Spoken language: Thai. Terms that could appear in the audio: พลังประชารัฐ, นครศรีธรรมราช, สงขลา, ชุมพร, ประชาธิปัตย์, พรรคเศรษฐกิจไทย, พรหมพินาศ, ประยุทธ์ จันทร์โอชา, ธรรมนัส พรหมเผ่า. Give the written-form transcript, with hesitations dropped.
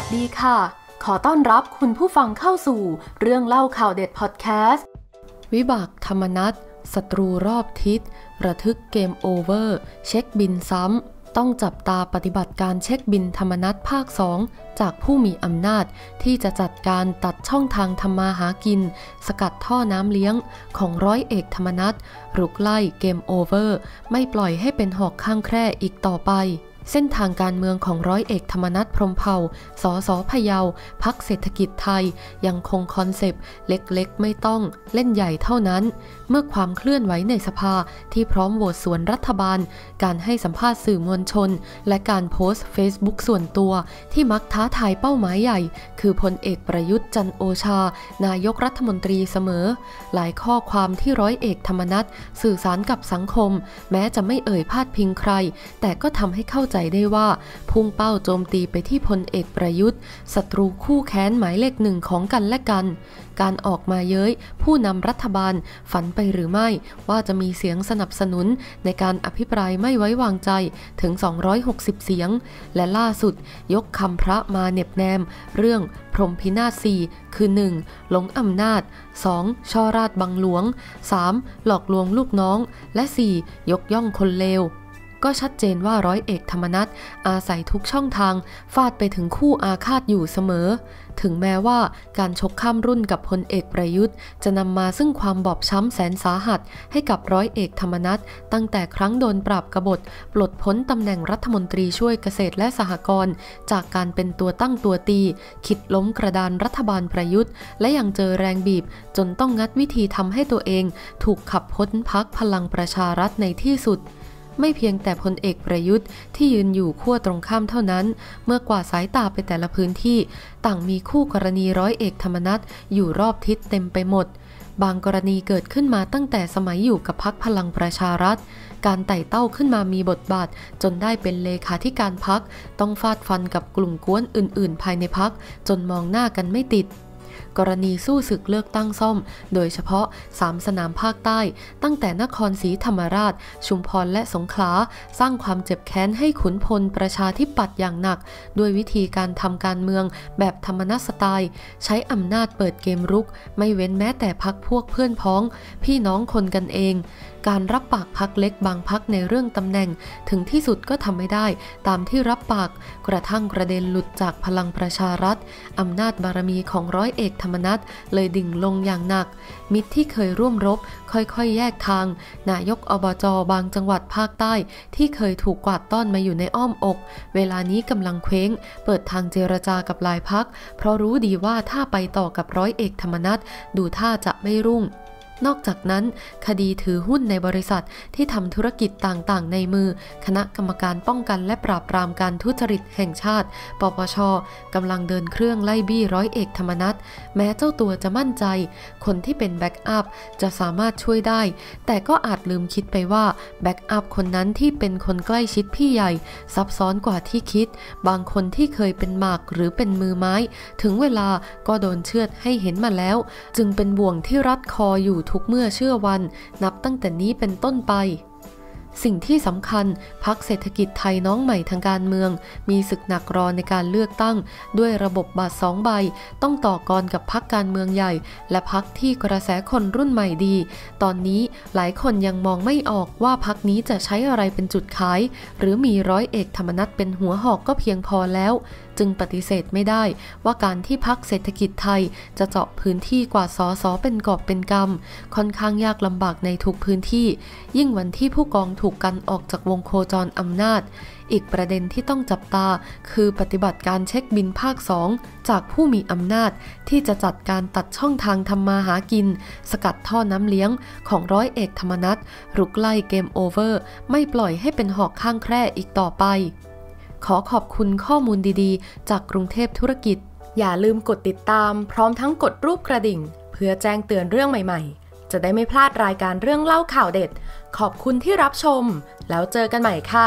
วัสดีค่ะขอต้อนรับคุณผู้ฟังเข้าสู่เรื่องเล่าข่าวเด็ดพอดแคสต์วิบากธรรมนัสศัตรูรอบทิศระทึกเกมโอเวอร์เช็คบินซ้ำต้องจับตาปฏิบัติการเช็คบินธรรมนัสภาค 2จากผู้มีอำนาจที่จะจัดการตัดช่องทางทำมาหากินสกัดท่อน้ำเลี้ยงของร้อยเอกธรรมนัสรุกไล่เกมโอเวอร์ไม่ปล่อยให้เป็นหอกข้างแคร่อีกต่อไปเส้นทางการเมืองของร้อยเอกธรรมนัสพรหมเผ่าสสพะเยาพรรคเศรษฐกิจไทยยังคงคอนเซปต์เล็กๆไม่ต้องเล่นใหญ่เท่านั้นเมื่อความเคลื่อนไหวในสภาที่พร้อมโหวตสวนรัฐบาลการให้สัมภาษณ์สื่อมวลชนและการโพสต์ Facebook ส่วนตัวที่มักท้าทายเป้าหมายใหญ่คือพลเอกประยุทธ์จันทร์โอชานายกรัฐมนตรีเสมอหลายข้อความที่ร้อยเอกธรรมนัสสื่อสารกับสังคมแม้จะไม่เอ่ยพาดพิงใครแต่ก็ทำให้เข้าใจได้ว่าพุ่งเป้าโจมตีไปที่พลเอกประยุทธ์ศัตรูคู่แค้นหมายเลขหนึ่งของกันและกันการออกมาเย้ยผู้นำรัฐบาลฝันไปหรือไม่ว่าจะมีเสียงสนับสนุนในการอภิปรายไม่ไว้วางใจถึง260เสียงและล่าสุดยกคำพระมาเน็บแนมเรื่องพรหมพินาศ4คือ 1. หลงอำนาจ 2. ช่อราชบังหลวง 3. หลอกลวงลูกน้องและ 4. ยกย่องคนเลวก็ชัดเจนว่าร้อยเอกธรรมนัสอาศัยทุกช่องทางฟาดไปถึงคู่อาฆาตอยู่เสมอถึงแม้ว่าการชกข้ามรุ่นกับพลเอกประยุทธ์จะนำมาซึ่งความบอบช้ำแสนสาหัสให้กับร้อยเอกธรรมนัสตั้งแต่ครั้งโดนปราบกบฏปลดพ้นตำแหน่งรัฐมนตรีช่วยเกษตรและสหกรณ์จากการเป็นตัวตั้งตัวตีคิดล้มกระดานรัฐบาลประยุทธ์และยังเจอแรงบีบจนต้องงัดวิธีทำให้ตัวเองถูกขับพ้นพรรคพลังประชารัฐในที่สุดไม่เพียงแต่พลเอกประยุทธ์ที่ยืนอยู่ขั้วตรงข้ามเท่านั้นเมื่อกวาดสายตาไปแต่ละพื้นที่ต่างมีคู่กรณีร้อยเอกธรรมนัสอยู่รอบทิศเต็มไปหมดบางกรณีเกิดขึ้นมาตั้งแต่สมัยอยู่กับพรรคพลังประชารัฐการไต่เต้าขึ้นมามีบทบาทจนได้เป็นเลขาธิการพรรคต้องฟาดฟันกับกลุ่มกวนอื่นๆภายในพรรคจนมองหน้ากันไม่ติดกรณีสู้ศึกเลือกตั้งซ่อมโดยเฉพาะ3สนามภาคใต้ตั้งแต่นครศรีธรรมราชชุมพรและสงขลาสร้างความเจ็บแค้นให้ขุนพลประชาธิปัตย์อย่างหนักด้วยวิธีการทำการเมืองแบบธรรมนัสสไตล์ใช้อำนาจเปิดเกมรุกไม่เว้นแม้แต่พรรคพวกเพื่อนพ้องพี่น้องคนกันเองการรับปากพรรคเล็กบางพรรคในเรื่องตำแหน่งถึงที่สุดก็ทำไม่ได้ตามที่รับปากกระทั่งกระเด็นหลุดจากพลังประชารัฐอำนาจบารมีของร้อยเอกธรรมนัสเลยดิ่งลงอย่างหนักมิตรที่เคยร่วมรบค่อยๆแยกทางนายกอบจ.บางจังหวัดภาคใต้ที่เคยถูกกวาดต้อนมาอยู่ในอ้อมอกเวลานี้กำลังเคว้งเปิดทางเจรจากับหลายพรรคเพราะรู้ดีว่าถ้าไปต่อกับร้อยเอกธรรมนัสดูท่าจะไม่รุ่งนอกจากนั้นคดีถือหุ้นในบริษัทที่ทำธุรกิจต่างๆในมือคณะกรรมการป้องกันและปราบปรามการทุจริตแห่งชาติปปช.กำลังเดินเครื่องไล่บี้ร้อยเอกธรรมนัสแม้เจ้าตัวจะมั่นใจคนที่เป็นแบ็กอัพจะสามารถช่วยได้แต่ก็อาจลืมคิดไปว่าแบ็กอัพคนนั้นที่เป็นคนใกล้ชิดพี่ใหญ่ซับซ้อนกว่าที่คิดบางคนที่เคยเป็นหมากหรือเป็นมือไม้ถึงเวลาก็โดนเชือดให้เห็นมาแล้วจึงเป็นบ่วงที่รัดคออยู่ทุกเมื่อเชื่อวันนับตั้งแต่นี้เป็นต้นไปสิ่งที่สำคัญพรรคเศรษฐกิจไทยน้องใหม่ทางการเมืองมีศึกหนักรอในการเลือกตั้งด้วยระบบบาท2ใบต้องต่อกรกับพรรคการเมืองใหญ่และพรรคที่กระแสคนรุ่นใหม่ดีตอนนี้หลายคนยังมองไม่ออกว่าพรรคนี้จะใช้อะไรเป็นจุดขายหรือมีร้อยเอกธรรมนัสเป็นหัวหอกก็เพียงพอแล้วจึงปฏิเสธไม่ได้ว่าการที่พรรคเศรษฐกิจไทยจะเจาะพื้นที่กว่าสสเป็นกอบเป็นกำค่อนข้างยากลำบากในทุกพื้นที่ยิ่งวันที่ผู้กองถูกกันออกจากวงโคจรอำนาจอีกประเด็นที่ต้องจับตาคือปฏิบัติการเช็คบินภาค 2จากผู้มีอำนาจที่จะจัดการตัดช่องทางทำมาหากินสกัดท่อน้ำเลี้ยงของร้อยเอกธรรมนัสรุกไล่เกมโอเวอร์ไม่ปล่อยให้เป็นหอกข้างแคร่อีกต่อไปขอขอบคุณข้อมูลดีๆจากกรุงเทพธุรกิจอย่าลืมกดติดตามพร้อมทั้งกดรูปกระดิ่งเพื่อแจ้งเตือนเรื่องใหม่ๆจะได้ไม่พลาดรายการเรื่องเล่าข่าวเด็ดขอบคุณที่รับชมแล้วเจอกันใหม่ค่ะ